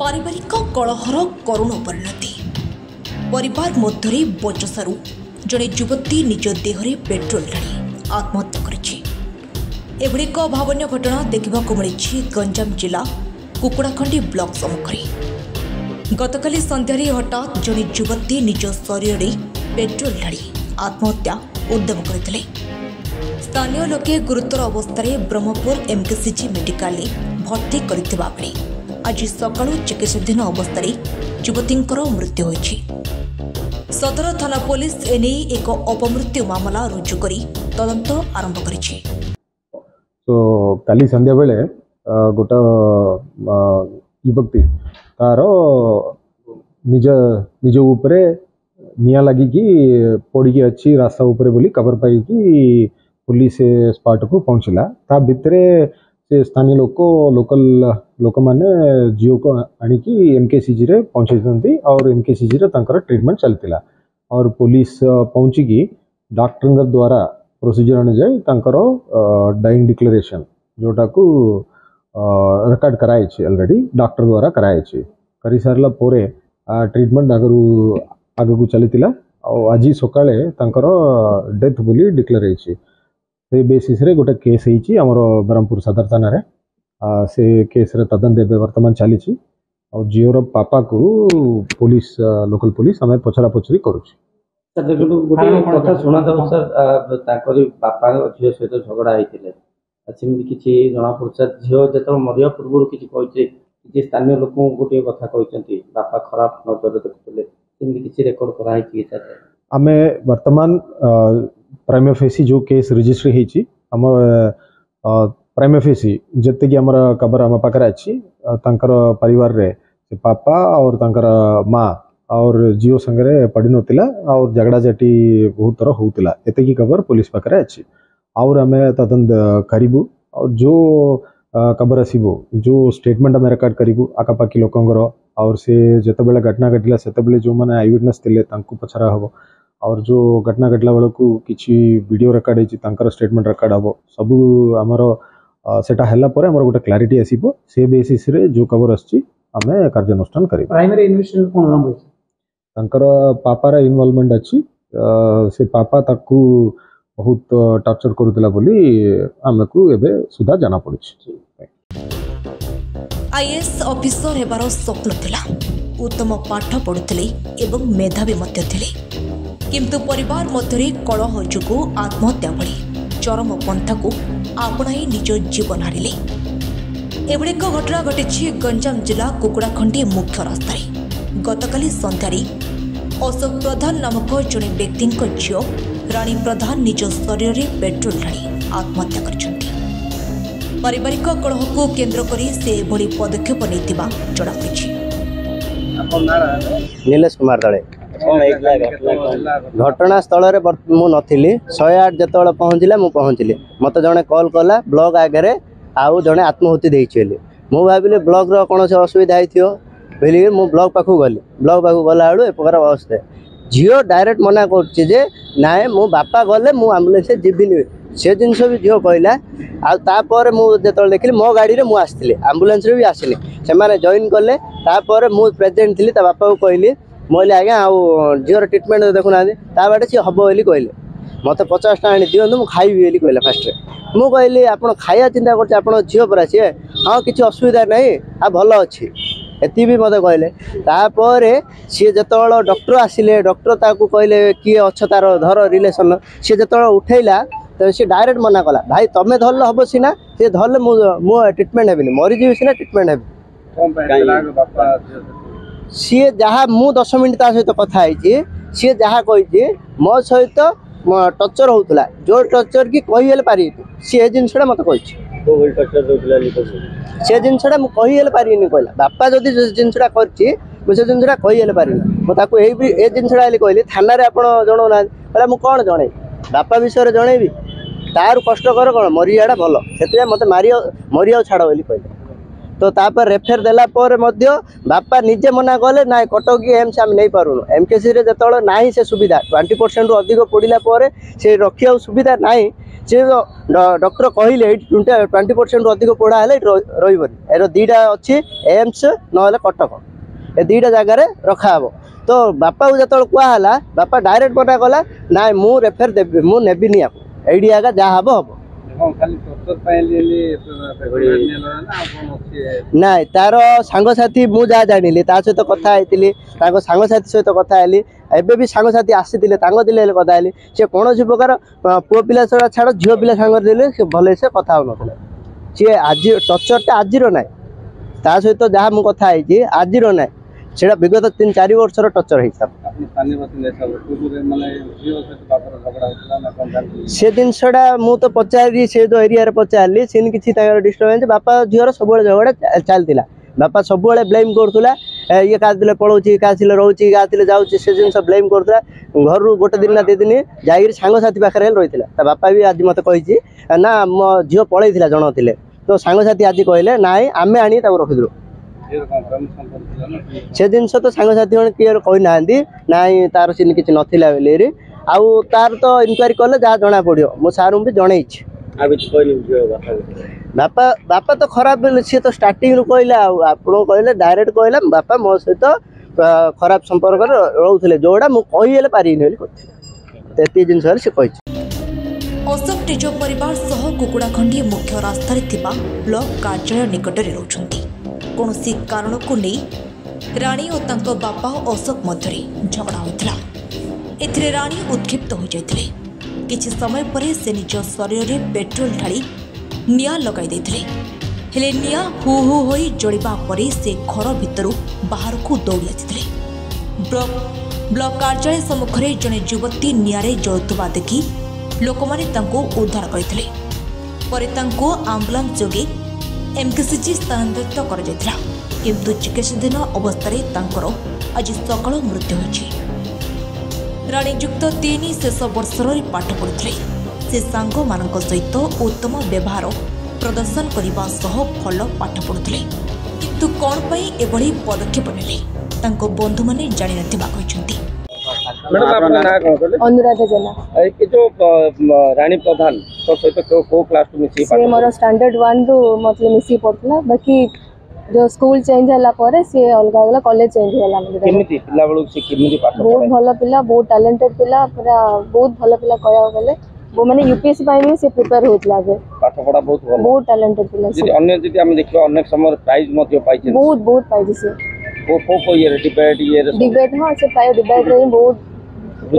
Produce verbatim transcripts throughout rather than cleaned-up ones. पारिवारिक कलहर करुण परिणति। परिवार मध्य बचसारू जड़े युवती निज देहरे पेट्रोल ढाणी आत्महत्या करेछि। भावनीय घटना देखा मिली गंजाम जिला कुकड़ाखंडी ब्लॉक सम्मुखें। गतकाली संध्यारे हठात जड़े युवती निज शरीर पेट्रोल ढाणी आत्महत्या उद्यम करथिले। स्थानीय लोके गुरुतर अवस्था ब्रह्मपुर एमकेसीजी मेडिकल भर्ती करथिबा बेले आज सकाळु चिकित्साधीन अवस्था युवतींकर मृत्यु होइछि। सदर थाना पुलिस एने एक अपमृत्यु मामला रुजु करी तदंत आरंभ करिछि। तो काली संध्या बेले गोटा युवती तार निज निज उपरे निया लगी कि पड़ी अच्छी रास्ता उपरे बोली कवर पाई कि पुलिस स्पॉट को पहुँचला। ता भितरे से स्थानीय लोक लोकल लोक मैंने जियो को आणिकी एमकेसीजी रे पहुँचे और एमकेसीजी रे तांकर ट्रिटमेंट चलता और पुलिस पहुँचिकी डॉक्टर द्वारा प्रोसीजर अनुजाई तांकर डाइंग डिक्लेरेशन जोटा को रिकॉर्ड कराई छे ऑलरेडी डॉक्टर द्वारा कराई छे। करी सारला पोरे ट्रीटमेंट आगरू आगू चलता और आज सकाळे तांकर डेथ बोली डिक्लेयर होईछे। से बेसीस रे गोटे केस होती आमर ब्रह्मपुर सदर थाना रे से केस रे तदंत एवं बर्तमान चली जिओर पापा को पुलिस लोकल पुलिस आम पचरा पचरी करूँ। गोटे कथा शुणा था सर ताकरी बापा झील सहित झगड़ा होते सेमती किसी जना पड़ा झील जो मरिया पूर्व किसी स्थानीय लोक गोटे कथा कहते बापा खराब नजर देखुले सेमती किसी रेकर्ड कराई आम बर्तमान प्राइम फेसी जो केस रजिस्टर होती आम प्राइम फेसी जिते कि आम कबर आम पाखे अच्छी परिवार रे पापा और तांकर माँ और जिओ संगे पड़ी नाला और झगड़ा झाटी बहुत थर होता एतकी कबर पुलिस पाखे अच्छी और आम तदंत करूँ और जो कबर आसो जो स्टेटमेंट आम रेकर्ड करूँ आखापाखी लोकंर और से जितेबाला घटना घटला से जो मैंने आई विटनेस थे पचरा हम और जो घटना घटला बेलू किसी वीडियो रेकर्ड होती स्टेटमेंट रेकर्ड हम सबू आमर सेटा हला परे आमर गोटे क्लारिटी आसीबो से बेसिस रे जो खबर आसी आमे कार्यानुष्ठान करिबा। प्राइमरी इन्वेस्टिगेशन कोन नाम होइछ तांकर पापार इन्वॉल्वमेंट अछि से पापा ताकू बहुत टॉर्चर करूतला बोली हमकु एबे सुधा जाना पड़छि। आईएएस ऑफिसर हेबार स्वप्न थिला उत्तम पाठ पढ़ुथिले एवं मेधावी मध्य थिले किंतु परिवार मध्य कलह जुगु आत्महत्या भली चरम पंथा को आपणाई निज जीवन हारिले। एभली एक घटना घटी गंजाम जिला कुकड़ाखंडी मुख्य रास्तार गतकाली संध्यारे अशोक प्रधान नामक जड़े व्यक्ति झील राणी प्रधान निज शरीर में पेट्रोल ढाणी आत्महत्या कर पारिवारिक कलह को केन्द्र करी से एभली पदक्षेप नेतिबा जणापड़िछि। नीलेश कुमार दळे घटनास्थल मु नी शहे आठ जो पहुँचला मुझे पहुँचली मत जड़े कल कला ब्लॉक आगे आउ जड़े आत्माहुति देली मु भाविली ब्लॉक रो कौन असुविधा हो बोलिए मुझ ब्लॉक पाखु गली ब्लॉक पाखु गला बेलू ए प्रकार अवस्था झील डायरेक्ट मना कराए मो बापा गले आम्बुलेंस जीवन से जिनस भी झील कहला आपर मुझे देखिली मो गाड़ी में आसती आम्बुलेंस भी आसली से जॉइन कले प्रेजेंट थी बापा को कहली मोले आज्ञा आर ट्रिटमेंट देखुना बाटे सी हम बोली कहले मत पचास टाँग आनी दिवत मुझे खाइबी बोली कहला फास्ट मुझे कहली आपड़ खाया चिंता कर झील परा सी हाँ किसी असुविधा ना आ भल अच्छी एति भी मत कहले सी जो डॉक्टर आसिले डॉक्टर ताकू कहले किए अच्छा तार धर रिलेशन सी जो उठेला तो सी डायरेक्ट मना कला भाई तुम्हें धरल हम सीना सी धरले मुझे ट्रिटमेंट हेबिनी मरीजी सीना ट्रिटमेंट हेबी सी जहाँ मु दस मिनट ता सहित कथी सी जहाँ कही मो सहित टर्चर होता जो टर्चर कि कहीहले पारे सी जिनसा मत कही से जिनसा मुझे कहीहले पारे कहला बापा जदि जिनसा मुझे जिनसा कहीहले पारे मुझे ए जिनसा कहली थाना आप जनाऊना कहला मुझे कौन जन बापा विषय जनईबी तार कष्ट कौन मरीजाटा भल से मत मार मरी छाड़ बोली कहला तो तापर रेफर देलापर बापा निजे मना कले ना कटक एम्स आम नहीं पार्न एमकेसी जो ना से सुविधा ट्वेंटी परसेंट अधिक पड़ापर से रखा सुविधा ना सी डॉक्टर कहले ट्वेंटी परसेंट अधिक पढ़ा है रोन दीटा अच्छी एम्स ना कटक ए दीटा जगार रखा हे तो बापा को जो कहला बापा डायरेक्ट मना कला ना मु रेफर देवी मुझे ये आगे जहाँ हम हम ना तार सांगसाथी मु जानी सहित कथा होती सांगसाथी सहित कथा हेली एवं भी सांगसाथी आसी कथा हेली सी कौन प्रकार पुओ पिला छड़ा छाड़ झील पिला सांगे भले से कथा हो सी आज टर्चरटा आज ना ता सहित जहाँ मुझे कथा है आज ना से विगत तीन चार वर्षर टर्चर हिसाब से जिनसटा मुझे पचारि से जो एरिया पचारि सीन किसी डिस्टर्बेन्स बापा झीवर सब झगड़ा चलता बापा सब ब्लेम करूला ये क्या पलाऊँ क्या रोचे क्या जाऊँगी से जिन ब्लेम करूला घर गोटे दिन ना दी दिन जाकर सांगसाथी पाखे रही है बापा भी आज मत कही ना मो झील पलैला जन थे तो सांगसाथी आज कहले ना आम आनी रखीदू से जिन तो सांगसाथी मैंने क्लीयर कही ना ना तार सीन किसी नाला बेले आउ तार तो इनक्वारी कले जहाँ जना पड़ो मो सारू भी जन बापा बापा तो खराब सी तो स्टार्टिंग कहला कहले डायरेक्ट कहला बापा मो सहित खराब संपर्क रोले जोड़ा मुझे पारिनी कहती जिन सी कही अशोक निज परिवार सह कुकुड़ाखंडी मुख्य रास्तार ब्लॉक कार्यालय निकट में रोचती कौन कारण को नहीं राणी और तांको बापा अशोक मध्य झगड़ा होता एथि राणी उत्क्षिप्त हो जाते किसी समय पर से निज शरीर में पेट्रोल ढाली निआ लगाई हेले निआ हु हु होई जड़िबा परे से घर भितर बाहर को दौड़ी आसी ब्लॉक कार्यालय सम्मुखरे जने युवती निआरे जलुवा देखी लोक मैंने उद्धार करते आंबुलांस जोगे एमकेसीजी स्थानांतरित कर किंतु चिकित्साधीन अवस्था आज सकाल मृत्यु हो राणीजुक्त तीन शेष वर्षर पाठ पढ़ुते से सांग मान सहित उत्तम व्यवहार प्रदर्शन करने सह भल पाठ पढ़ुते किंतु कौन पाई एभली पदक्षेप ने बंधु मैंने जाणी न अनुराधा जेना जो रानी प्रधान तो तो को क्लास मोर स्टैंडर्ड वन रु मतलब मिसी पड़ता बाकी जो स्कूल चेंज होला पर से अलग अलग कॉलेज चेंज होला केमिति पिला बळु से केमिति पाठ बहुत भलो पिला बहुत टैलेंटेड पिला पूरा बहुत भलो पिला कया गेले वो माने यूपीएससी पाई में से प्रिपेयर होत लागे पाठ पढा बहुत भलो बहुत टैलेंटेड पिला जे अन्य जे हम देखियो अनेक समय प्राइज मध्ये पाई छे बहुत बहुत पाई छे वो को को ये डिबेट ये डिबेट हां से प्राय डिबेट रे बहुत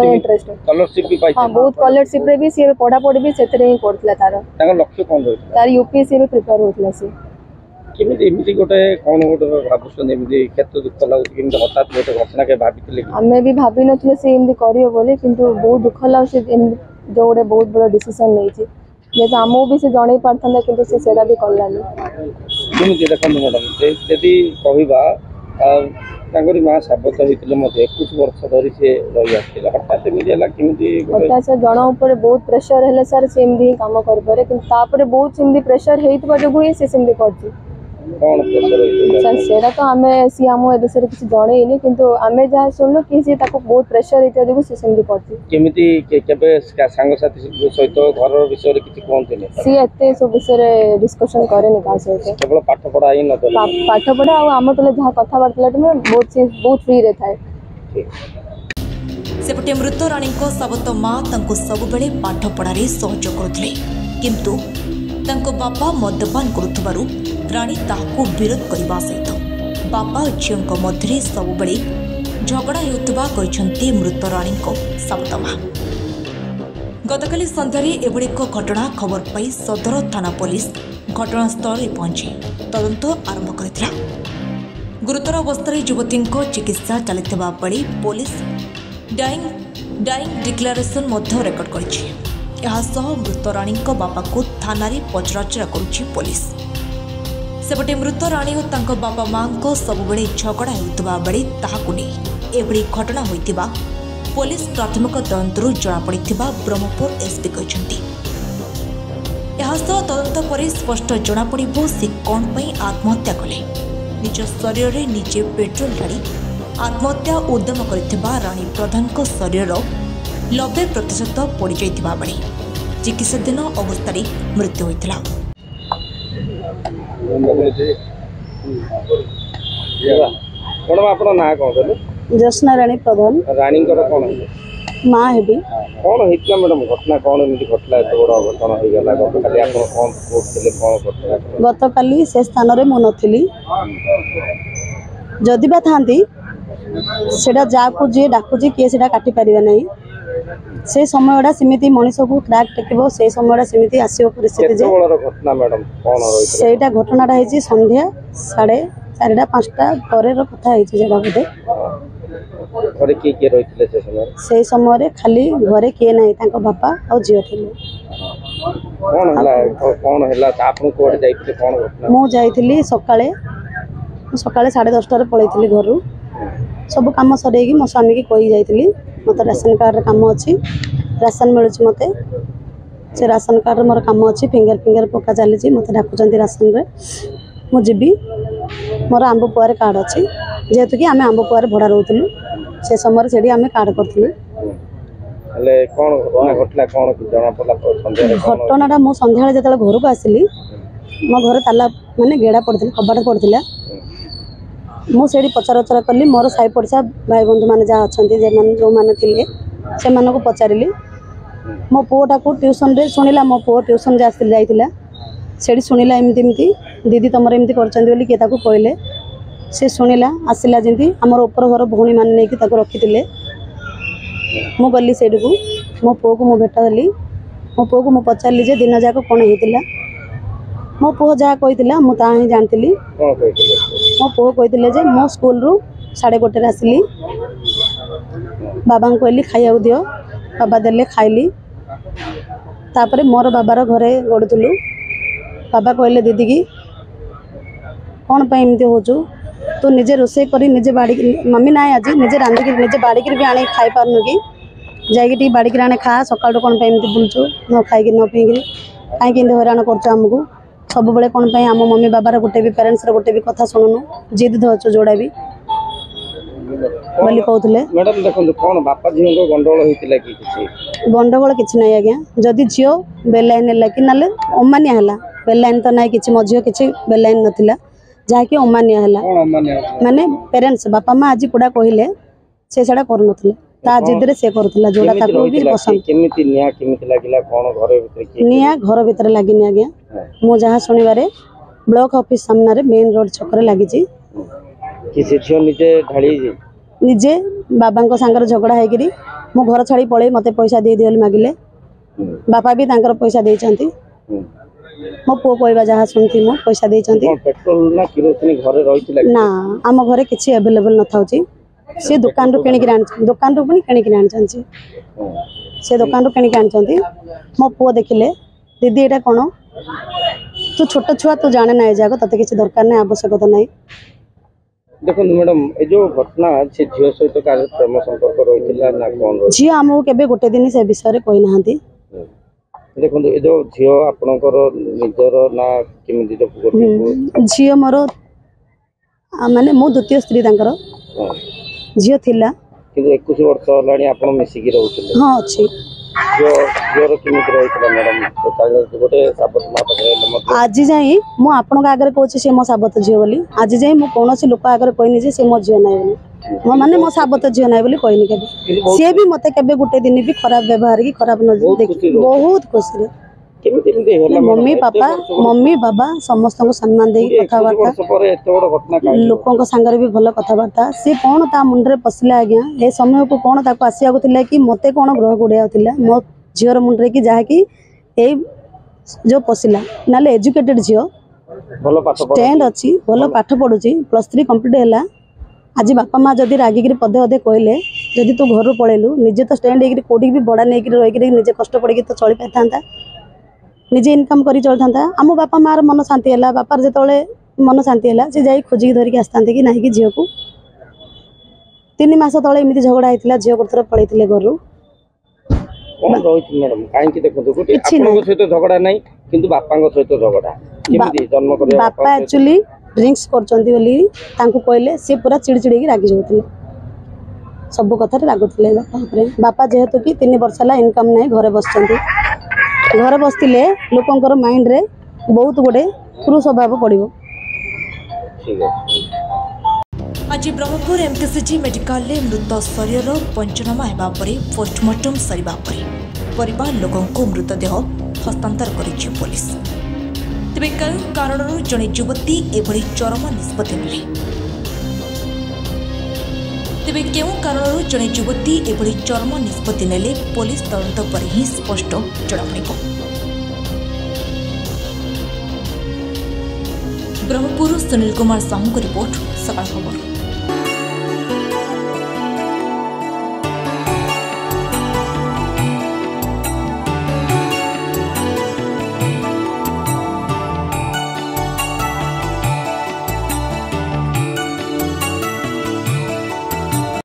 मैं इंटरेस्ट है स्कॉलरशिप भी पाई हां बहुत स्कॉलरशिप रे भी से पढा पढी भी सेतरे ही करतला तार तार लक्ष्य कोन रही तार यूपीएससी रे प्रिपेयर होतला से केमिति एमिति गोटे कोन गोटे भाबुसन एमिति क्षेत्र दुख लागो केमिति हठात गोटे घटना के भाबितले हमें भी भाबि नथले से एमिति करियो बोले किंतु बहुत दुख लाग से जो गोटे बहुत बड़ा डिसीजन नै छी जैसे हमो भी से जणै पारथला किंतु से सेडा भी करलानी केमिति देखन मैडम यदि कहबा माँ शब्द होते कुछ वर्ष धरी से रही हटात हटात जन बहुत प्रेसर है सर से कम करे कि बहुत सेमती प्रेसर होता जो ही सेमती कर सर से तो आम सी आम विषय किसी जनईनि कितु आम जहाँ शुणु कि सी बहुत प्रेसर होता जो सेमती कर सांगसाथी सहित घर विषय किसी कहते हैं सी एत सब विषय डिस्कसन कैनि क्या सहित केवल पाठ पढ़ा ही पाठ पढ़ा आम तले जहाँ कथबार्ता बहुत बहुत फ्री रे थाए सेपटे मृत राणी सावत माँ सबुबले पाठ पढ़ारे सहयोग करुले किंतु तांको बापा मद्यपान करुथबारु राणी ताकू विरोध करने सहित बापा झीलों मध्य सबुबले झगड़ा होता कहते मृत राणी सावत माँ गतकाली संध्यारे एभली एक घटना खबर पाई सदर थाना पुलिस घटनास्थल पहुंची तदंत आरंभ कर गुरुतर अवस्था युवती चिकित्सा चलता बेले police dying dying declaration record कर मृत राणी बापा को थाना पचराचरा पुलिस सेपटे मृत राणी और तांको बापा माँ सबुबले झगड़ा होता बेले ताकूने घटना होता पुलिस प्राथमिक तदंतर जमापड़ ब्रह्मपुर एसपी कहते ଏହାସହ ତଦନ୍ତ ପରେ ସ୍ପଷ୍ଟ ଜଣାପଡ଼ିବ ସେ କ'ଣ ପାଇଁ ଆତ୍ମହତ୍ୟା କଲେ। ନିଜ ଶରୀରରେ ନିଜେ ପେଟ୍ରୋଲ ଢାଳି ଆତ୍ମହତ୍ୟା ଉଦ୍ୟମ କରିଥିବା ରାଣୀ ପ୍ରଧାନଙ୍କ ଶରୀରର ନବେ ପ୍ରତିଶତ ପଡ଼ିଯାଇଥିବା ବେଳେ ଚିକିତ୍ସାଧୀନ ଅବସ୍ଥାରେ ମୃତ୍ୟୁ ହୋଇଥିଲା। मैडम आप ना कौन ज्योत्ना राणी प्रधान राणी कौन माँ हेबी कौन होता मैडम घटना कौन घटना गला गत काली से स्थान में मु नी जदिबा था जी डाकुच किए से काटि पारे ना से समयटा सेमती मनीष को क्राक टेक से समयटा सेमती आसो घटना मैडम से घटनाटा है संध्या साढ़े चार पाँचटा पर कथा बोधे से समय खाली घरे किए ना बापा और झील मुझे सका सका साढ़े दसटार पलैली घर सब कम सर मो स्वामी की कही जाइली मत राशन कार्ड काम अच्छी राशन मिलूँ मत से राशन कार्ड मोर काम अच्छी फिंगर फिंगर पक्का चली मत डाकुं राशन में मुझी मोर आंब पुआर कार्ड अच्छी जेहेतु कि आम आंब पुआर भड़ा रोलू से समय से कार्ड करूँ घटनाटा मुझ सन्ध्या जो घर को आसली मो घर ताला मानने गेड़ा पड़ी कबाट पड़ी मुझे पचार उचरा कली मोर साई पड़सा भाई बंधु मैंने जहाँ अच्छा जो मैंने थे से पचारि मो पुटा को ट्यूशन शुणिला मो पु ट्यूशन जाता से शुणिला एमती एमती दीदी तुम एमती कर किए कहले से शुणिला आसला जमी आमर उपर घर भौणी मैंने नहीं रखी मु गली से मो पु को भेट होली मो पु को पचारि जे दिन जाक कौन होता मो पु जहाँ कही मुझे जानी मो पु कही मो स्कूल रु साढ़े गोटे आसली बाबा कहली खाया दि बाबा दे खाइली तापर मोर बाबार घरे गड़ूलु बाबा कहले दीदी की कौन पर एमती हो तू निजे रोसे करी निजे बाड़ी मम्मी ना आज निजे रांधिक निजे बाड़ी भी आने खाई पारनु कि जाकि बाड़ी आने खा सका कौन पर एमती बुलचु न खाई न पीकि कहीं हईराण करमको सब बड़े कौन पर आम मम्मी बाबार गोटे भी पेरेन्ट्स गोटे भी कथा शुणुनु जिद धरचु जोड़ा भी बोली कहते मैडम देखो कौन बापा झील को गंडगोल होता कि गंडगोल किसी ना आज्ञा जदि झी बेलाइन है कि ना अमानिया है बेलाइन तो ना कि मो झी कि बेलाइन नाला जहाँकि अमानिया माने पेरेन्ट्स बापा माँ आज कूड़ा कहले से सेटा करू जिद्रे से करूला जोड़ा पसंद निया घर भितर लगे आज्ञा मु जहाँ शुणवे ब्लॉक ऑफिस सामने मेन रोड छक्रे लगी निजे बाबा सांगर झगड़ा होकर मो घर छाड़ी पड़े मत पैसा दे दिए मागिले बापा भी पैसा देती मो पु कह जहाँ शुणी मो पैसा देती ना आम घर किसी एभेलेबल न था सी दुकान रू कि दुकान रू कि आनी सी दुकान रू कि आनी मो पु देखिले दीदी यहाँ कौन तू छोट छुआ तू जाने ना जाग तेत किसी दरकार ना आवश्यकता ना देखो मैडम ए जो घटना से झील सहित प्रेम संपर्क रही ना कौन झी आमको केबे गोटे दिन से विषय में कही ना देखो ए जो झी आपणकर निजर ना कि झी मोर माने मो द्वितीय स्त्री तांकर झी थिला किंतु इक्कीस वर्ष होलानी आपण मिसी की रहउथिले हां अछि जो जोर किमित रहइतला मैडम तो गोटे साबत मा पकरे मतलब आज जाई मो आपण का आगर कहछि से मो साबत झियो बोली आज जाई मो कोनोसी लोक आगर कहनी जे से मो झियो नाय बोली मो माने मो साबत झियो नाय बोली कहनी केबे से भी मते केबे गोटे दिन भी खराब व्यवहार की खराब नजर देखि बहुत खुशी रे केमिति केमिति होला मम्मी पापा मम्मी बाबा समस्त को सम्मान दे कथा बार्ता परे एतो बड घटना का लोकों को संगर भी भलो कथा बार्ता से कोन ता मुंडरे पसिला आज्ञा ए समय को कोन ताको आसिया गथिला कि मते कोन ग्रह गुडिया थिला मो झियोर मुंडरे कि जाहा कि ए जो पसिला नाले एजुकेटेड झियो भलो पाठ पढो स्टैंड अछि भलो पाठ पढुची प्लस तीन कंप्लीट हैला आज बापा माँ जदि रागिक पदे अदे कहले जदि तू घर पळेलु निजे तो स्टैंड हेकि कोठी भी बडा नेकि रहिकि निजे कष्ट पड़िकि तो चली पाथांता निजे इनकम करी चलता आम बापा मार मन शांति है बापार जो मन शांति है सी जा खोजिक धरिकी आसता कि ना कि झील को तीन मस तले एमती झगड़ा होता झील गोटे थर पड़े घर कौन रही मैडम कहीं देखते सहित झगड़ा ना कि बापा सहित झगड़ा जन्म बापा एक्चुअली ड्रिंक्स कर सी पूरा चिड़चिड़ी रागी जाते सब कथार रागुले बापा बापा जेहेतु कि तीन वर्ष है इनकम ना घरे बस घरे बसते लोकंर माइंड रे बहुत गुडे कुरु स्वभाव पड़ो। आज ब्रह्मपुर एमकेसीजी मेडिकल मृत शरीर पंचनामा होगापर पोस्टमार्टम सरवा पर लोकों मृतदेह हस्तांतर कर पुलिस तेज क्यों कारण जड़े युवती एभली चरम निष्पत्ति ने तेज क्यों कारण जड़े युवती एभली चरम निष्पत्ति ने पुलिस तदंत पर ही स्पष्ट जनापड़। ब्रह्मपुर सुनील कुमार साहू की रिपोर्ट सकाल खबर।